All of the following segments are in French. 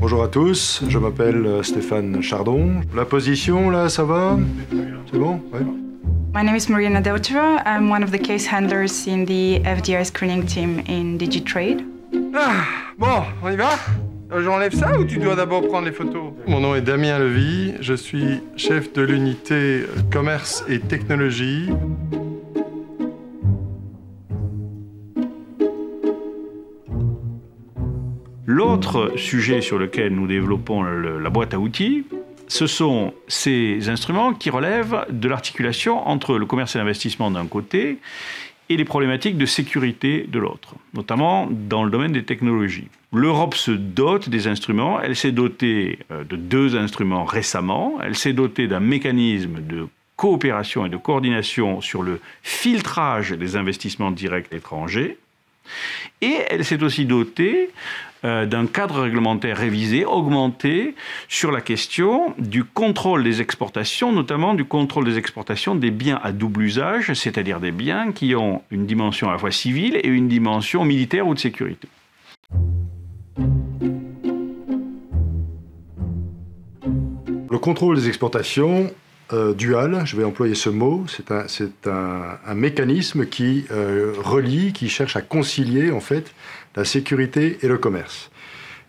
Bonjour à tous, je m'appelle Stéphane Chardon. La position, là, ça va? C'est bon? Ouais. My name is Mariana Deocheva. I'm one of the case handlers in the FDI screening team in DigiTrade. Ah, bon, on y va? J'enlève ça ou tu dois d'abord prendre les photos? Mon nom est Damien Levy, je suis chef de l'unité commerce et technologie. L'autre sujet sur lequel nous développons la boîte à outils, ce sont ces instruments qui relèvent de l'articulation entre le commerce et l'investissement d'un côté et les problématiques de sécurité de l'autre, notamment dans le domaine des technologies. L'Europe se dote des instruments, elle s'est dotée de 2 instruments récemment, elle s'est dotée d'un mécanisme de coopération et de coordination sur le filtrage des investissements directs étrangers, et elle s'est aussi dotée d'un cadre réglementaire révisé, augmenté, sur la question du contrôle des exportations, notamment du contrôle des exportations des biens à double usage, c'est-à-dire des biens qui ont une dimension à la fois civile et une dimension militaire ou de sécurité. Le contrôle des exportations dual, je vais employer ce mot, c'est un mécanisme qui relie, qui cherche à concilier en fait la sécurité et le commerce.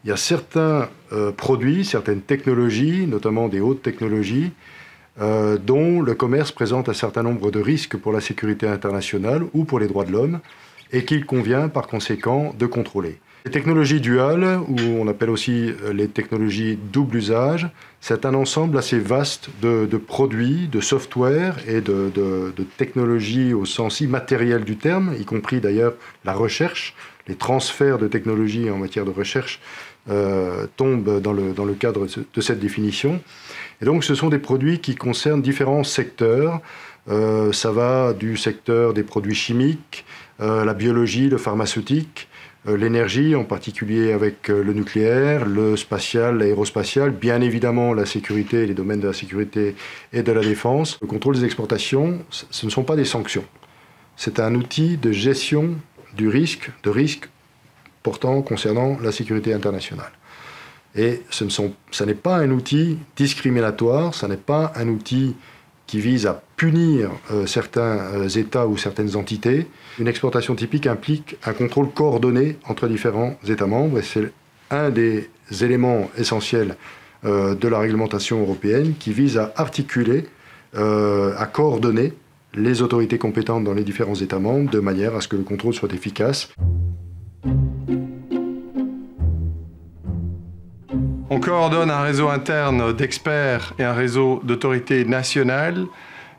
Il y a certains produits, certaines technologies, notamment des hautes technologies, dont le commerce présente un certain nombre de risques pour la sécurité internationale ou pour les droits de l'homme et qu'il convient par conséquent de contrôler. Les technologies duales, ou on appelle aussi les technologies double usage, c'est un ensemble assez vaste de produits, de software et de technologies au sens immatériel du terme, y compris d'ailleurs la recherche. Les transferts de technologies en matière de recherche tombent dans le cadre de cette définition. Et donc ce sont des produits qui concernent différents secteurs. Ça va du secteur des produits chimiques, la biologie, le pharmaceutique, l'énergie, en particulier avec le nucléaire, le spatial, l'aérospatial, bien évidemment la sécurité, les domaines de la sécurité et de la défense. Le contrôle des exportations, ce ne sont pas des sanctions. C'est un outil de gestion du risque, de risques portant concernant la sécurité internationale. Et ça n'est pas un outil discriminatoire, ça n'est pas un outil qui vise à punir certains États ou certaines entités. Une exportation typique implique un contrôle coordonné entre différents États membres et c'est un des éléments essentiels de la réglementation européenne qui vise à articuler, à coordonner les autorités compétentes dans les différents États membres de manière à ce que le contrôle soit efficace. On coordonne un réseau interne d'experts et un réseau d'autorités nationales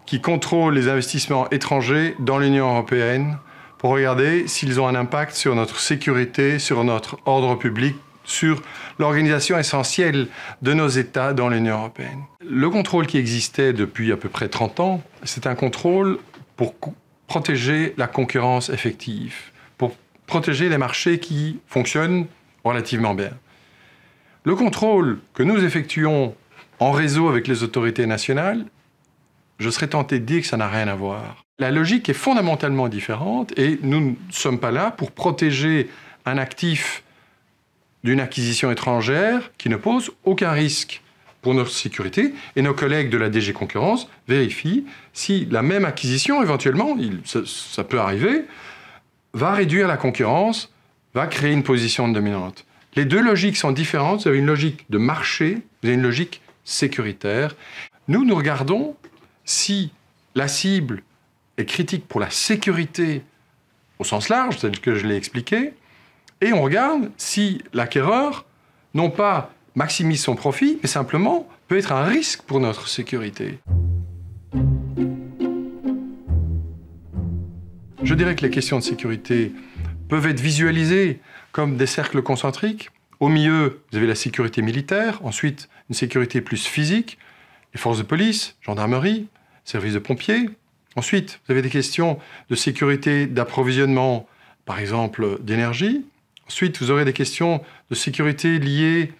qui contrôlent les investissements étrangers dans l'Union européenne pour regarder s'ils ont un impact sur notre sécurité, sur notre ordre public, sur l'organisation essentielle de nos États dans l'Union européenne. Le contrôle qui existait depuis à peu près 30 ans, c'est un contrôle pour protéger la concurrence effective, pour protéger les marchés qui fonctionnent relativement bien. Le contrôle que nous effectuons en réseau avec les autorités nationales, je serais tenté de dire que ça n'a rien à voir. La logique est fondamentalement différente et nous ne sommes pas là pour protéger un actif d'une acquisition étrangère qui ne pose aucun risque pour notre sécurité. Et nos collègues de la DG Concurrence vérifient si la même acquisition, éventuellement, ça peut arriver, va réduire la concurrence, va créer une position dominante. Les deux logiques sont différentes. Vous avez une logique de marché, vous avez une logique sécuritaire. Nous, nous regardons si la cible est critique pour la sécurité au sens large, tel que je l'ai expliqué, et on regarde si l'acquéreur, non pas maximise son profit, mais simplement peut être un risque pour notre sécurité. Je dirais que les questions de sécurité peuvent être visualisées comme des cercles concentriques. Au milieu, vous avez la sécurité militaire, ensuite une sécurité plus physique, les forces de police, gendarmerie, services de pompiers. Ensuite, vous avez des questions de sécurité d'approvisionnement, par exemple d'énergie. Ensuite, vous aurez des questions de sécurité liées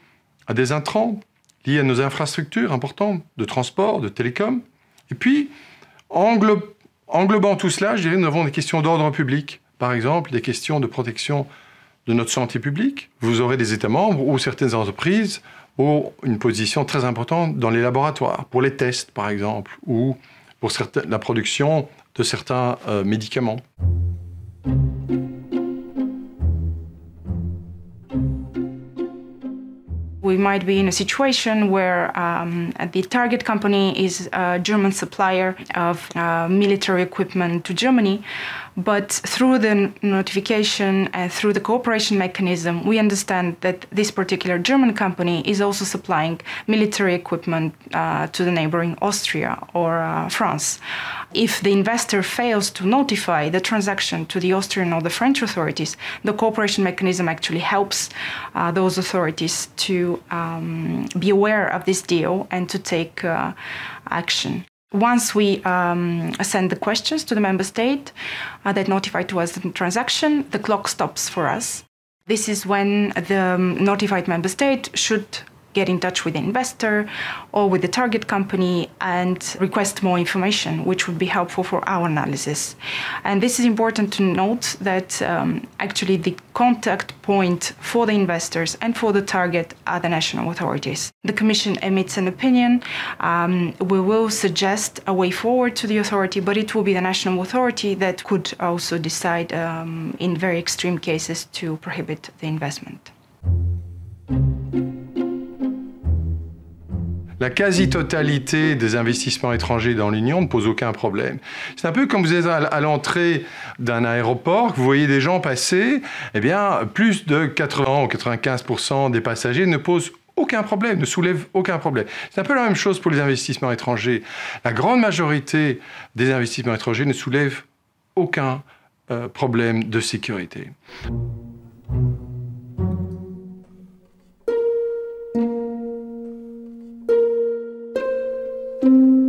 à des intrants, liées à nos infrastructures importantes, de transport, de télécom. Et puis, englobant tout cela, je dirais, nous avons des questions d'ordre public, par exemple des questions de protection de notre santé publique. Vous aurez des États membres ou certaines entreprises ont une position très importante dans les laboratoires, pour les tests par exemple, ou pour la production de certains médicaments. We might be in a situation where the target company is a German supplier of military equipment to Germany, but through the notification and through the cooperation mechanism, we understand that this particular German company is also supplying military equipment to the neighboring Austria or France. If the investor fails to notify the transaction to the Austrian or the French authorities, the cooperation mechanism actually helps those authorities to be aware of this deal and to take action. Once we send the questions to the member state that notify to us the transaction, the clock stops for us. This is when the notified member state should get in touch with the investor or with the target company and request more information, which would be helpful for our analysis. And this is important to note that actually the contact point for the investors and for the target are the national authorities. The Commission emits an opinion. We will suggest a way forward to the authority, but it will be the national authority that could also decide in very extreme cases to prohibit the investment. La quasi-totalité des investissements étrangers dans l'Union ne pose aucun problème. C'est un peu comme vous êtes à l'entrée d'un aéroport, que vous voyez des gens passer, eh bien, plus de 80 ou 95% des passagers ne posent aucun problème, ne soulèvent aucun problème. C'est un peu la même chose pour les investissements étrangers. La grande majorité des investissements étrangers ne soulèvent aucun problème de sécurité. Thank you.